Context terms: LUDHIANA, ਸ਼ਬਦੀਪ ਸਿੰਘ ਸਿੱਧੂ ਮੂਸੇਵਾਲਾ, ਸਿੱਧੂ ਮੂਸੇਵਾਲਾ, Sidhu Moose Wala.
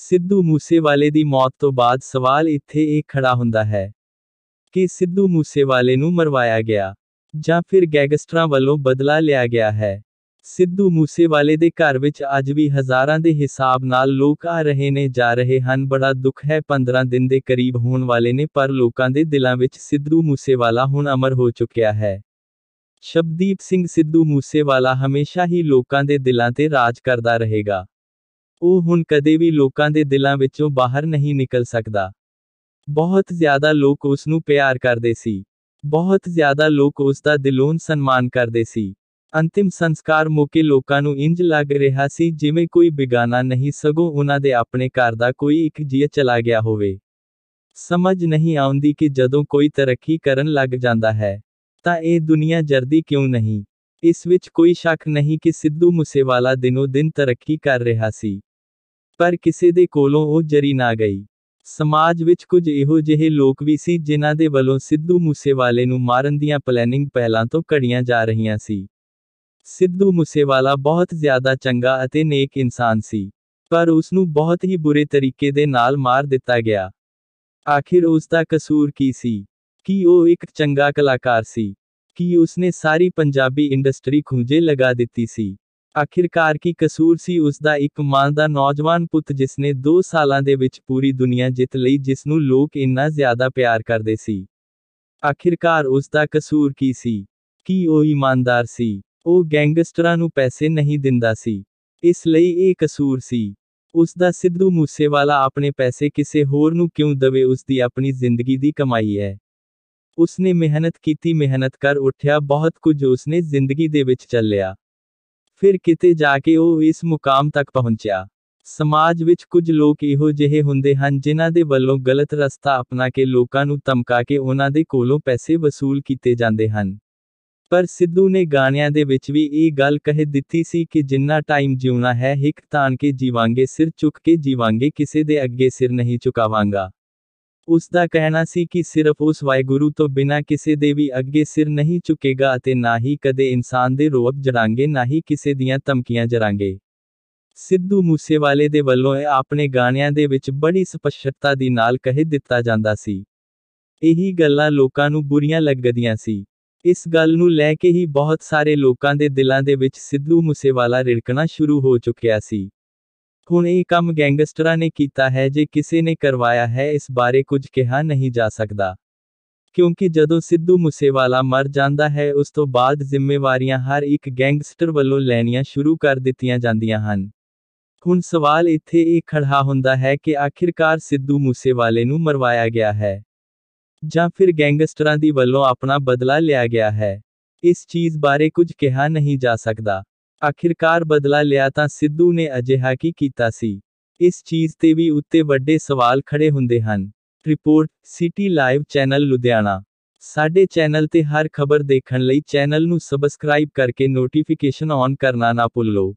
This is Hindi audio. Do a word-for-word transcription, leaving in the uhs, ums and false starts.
ਸਿੱਧੂ ਮੂਸੇਵਾਲੇ ਦੀ ਮੌਤ ਤੋਂ ਬਾਅਦ ਸਵਾਲ ਇੱਥੇ ਇਹ ਖੜਾ ਹੁੰਦਾ ਹੈ ਕਿ ਸਿੱਧੂ ਮੂਸੇਵਾਲੇ ਨੂੰ ਮਰਵਾਇਆ ਗਿਆ ਜਾਂ ਫਿਰ ਗੈਂਗਸਟਰਾਂ ਵੱਲੋਂ ਬਦਲਾ ਲਿਆ ਗਿਆ ਹੈ। ਸਿੱਧੂ ਮੂਸੇਵਾਲੇ ਦੇ ਘਰ ਵਿੱਚ ਅੱਜ ਵੀ ਹਜ਼ਾਰਾਂ ਦੇ ਹਿਸਾਬ ਨਾਲ ਲੋਕ ਆ ਰਹੇ ਨੇ ਜਾ ਰਹੇ ਹਨ। ਬੜਾ ਦੁੱਖ ਹੈ। ਪੰਦਰਾਂ ਦਿਨ ਦੇ ਕਰੀਬ ਹੋਣ ਵਾਲੇ ਨੇ ਪਰ ਲੋਕਾਂ ਦੇ ਦਿਲਾਂ ਵਿੱਚ ਸਿੱਧੂ ਮੂਸੇਵਾਲਾ ਹੁਣ ਅਮਰ ਹੋ ਚੁੱਕਿਆ ਹੈ। ਸ਼ਬਦੀਪ ਸਿੰਘ ਸਿੱਧੂ ਮੂਸੇਵਾਲਾ ਹਮੇਸ਼ਾ ਹੀ ਲੋਕਾਂ ਦੇ ਦਿਲਾਂ ਤੇ ਰਾਜ ਕਰਦਾ ਰਹੇਗਾ। ਉਹ ਹੁਣ ਕਦੇ ਵੀ ਲੋਕਾਂ ਦੇ ਦਿਲਾਂ ਵਿੱਚੋਂ ਬਾਹਰ ਨਹੀਂ ਨਿਕਲ ਸਕਦਾ। ਬਹੁਤ ਜ਼ਿਆਦਾ ਲੋਕ ਉਸ ਨੂੰ ਪਿਆਰ ਕਰਦੇ ਸੀ, ਬਹੁਤ ਜ਼ਿਆਦਾ ਲੋਕ ਉਸ ਦਾ ਦਿਲੋਂ ਸਨਮਾਨ ਕਰਦੇ ਸੀ। अंतिम संस्कार मौके लोगों को इंज लग रहा सी जिमें कोई बेगाना नहीं सगों उन्हां दे अपने घर दा कोई एक जीव चला गया होवे। समझ नहीं आउंदी कि जदों कोई तरक्की करन लग जांदा है तां ये दुनिया जरदी क्यों नहीं। इस विच कोई शक नहीं कि सिद्धू मूसेवाला दिनों दिन तरक्की कर रहा सी पर किसी दे कोलों ओ जरी ना गई। समाज विच कुछ इहो जिहे लोग भी सी जिन्हां दे वलों सिद्धू मूसेवाले नूं मारन दीयां प्लैनिंग पहलां तों कड़ियां जा रहीयां सी। सिद्धू मूसेवाला बहुत ज़्यादा चंगा अते नेक इंसान सी पर उसनू बहुत ही बुरे तरीके दे नाल मार दिता गया। आखिर उसका कसूर की सी? कि वो एक चंगा कलाकार सी? कि उसने सारी पंजाबी इंडस्ट्री खूंजे लगा दिती सी? आखिरकार की कसूर सी उसका एक मां दा नौजवान पुत जिसने दो सालां दे विच पूरी दुनिया जित लई जिसनू लोग इन्ना ज़्यादा प्यार करदे सी। आखिरकार उसका कसूर की सी? कि वो ईमानदार सी? ਉਹ ਗੈਂਗਸਟਰਾਂ ਨੂੰ ਪੈਸੇ ਨਹੀਂ ਦਿੰਦਾ ਸੀ ਇਸ ਲਈ ਇਹ ਕਸੂਰ ਸੀ ਉਸਦਾ। ਸਿੱਧੂ ਮੂਸੇਵਾਲਾ ਆਪਣੇ ਪੈਸੇ ਕਿਸੇ ਹੋਰ ਨੂੰ ਕਿਉਂ ਦਵੇ? ਉਸਦੀ ਆਪਣੀ ਜ਼ਿੰਦਗੀ ਦੀ ਕਮਾਈ ਹੈ। ਉਸਨੇ ਮਿਹਨਤ ਕੀਤੀ, ਮਿਹਨਤ ਕਰ ਉੱਠਿਆ, ਬਹੁਤ ਕੁਝ ਉਸਨੇ ਜ਼ਿੰਦਗੀ ਦੇ ਵਿੱਚ ਚੱਲਿਆ, ਫਿਰ ਕਿਤੇ ਜਾ ਕੇ ਉਹ ਇਸ ਮੁਕਾਮ ਤੱਕ ਪਹੁੰਚਿਆ। ਸਮਾਜ ਵਿੱਚ ਕੁਝ ਲੋਕ ਇਹੋ ਜਿਹੇ ਹੁੰਦੇ ਹਨ ਜਿਨ੍ਹਾਂ ਦੇ ਵੱਲੋਂ ਗਲਤ ਰਸਤਾ ਅਪਣਾ ਕੇ ਲੋਕਾਂ ਨੂੰ ਧਮਕਾ ਕੇ ਉਹਨਾਂ ਦੇ ਕੋਲੋਂ ਪੈਸੇ ਵਸੂਲ ਕੀਤੇ ਜਾਂਦੇ ਹਨ। पर सिद्धू ने गाणियां दे विच भी ये गल कह दिती सी कि जिन्ना टाइम जीवना है हिक तान के जीवांगे, सिर चुक के जीवांगे, किसी दे अगे सिर नहीं चुकावांगा। उसका कहना सी कि सिर्फ उस वाहिगुरू तो बिना किसी दे भी अगे सिर नहीं चुकेगा अते ना ही कदे इंसान दे रोब जड़ांगे, ना ही किसी दियां धमकियां जरांगे। सिद्धू मूसेवाले दे वल्लों अपने गाणियां दे विच बड़ी स्पष्टता दी नाल कह दिता जांदा सी। यही गल्लां लोकां नूं बुरियां लगदियां सी। इस गल नूं लै के ही बहुत सारे लोगों के दिलों के विच सिद्धू मूसेवाला रिड़कना शुरू हो चुकया सी। हुण ये काम गैंगस्टरां ने कीता है, जे किसी ने करवाया है इस बारे कुछ कहा नहीं जा सकता, क्योंकि जदों सिद्धू मूसेवाला मर जाता है उस तो बाद जिम्मेवारियां हर एक गैंगस्टर वल्लों लैनियां शुरू कर दित्तियां जांदियां हन। हुण सवाल इत्थे ये खड़ा हुंदा है कि आखिरकार सिद्धू मूसेवाले नूं मरवाया गया है ਜਾਂ ਫਿਰ ਗੈਂਗਸਟਰਾਂ ਦੀ ਵੱਲੋਂ ਆਪਣਾ ਬਦਲਾ ਲਿਆ ਗਿਆ ਹੈ। ਇਸ ਚੀਜ਼ ਬਾਰੇ ਕੁਝ ਕਿਹਾ ਨਹੀਂ ਜਾ ਸਕਦਾ। ਆਖਿਰਕਾਰ ਬਦਲਾ ਲਿਆ ਤਾਂ ਸਿੱਧੂ ਨੇ ਅਜਿਹਾ ਕੀ ਕੀਤਾ ਸੀ? ਇਸ ਚੀਜ਼ ਤੇ ਵੀ ਉੱਤੇ ਵੱਡੇ ਸਵਾਲ ਖੜੇ ਹੁੰਦੇ ਹਨ। Report city live channel Ludhiana. ਸਾਡੇ ਚੈਨਲ ਤੇ ਹਰ ਖਬਰ ਦੇਖਣ ਲਈ ਚੈਨਲ ਨੂੰ ਸਬਸਕ੍ਰਾਈਬ ਕਰਕੇ ਨੋਟੀਫਿਕੇਸ਼ਨ ਔਨ ਕਰਨਾ ਨਾ ਭੁੱਲੋ।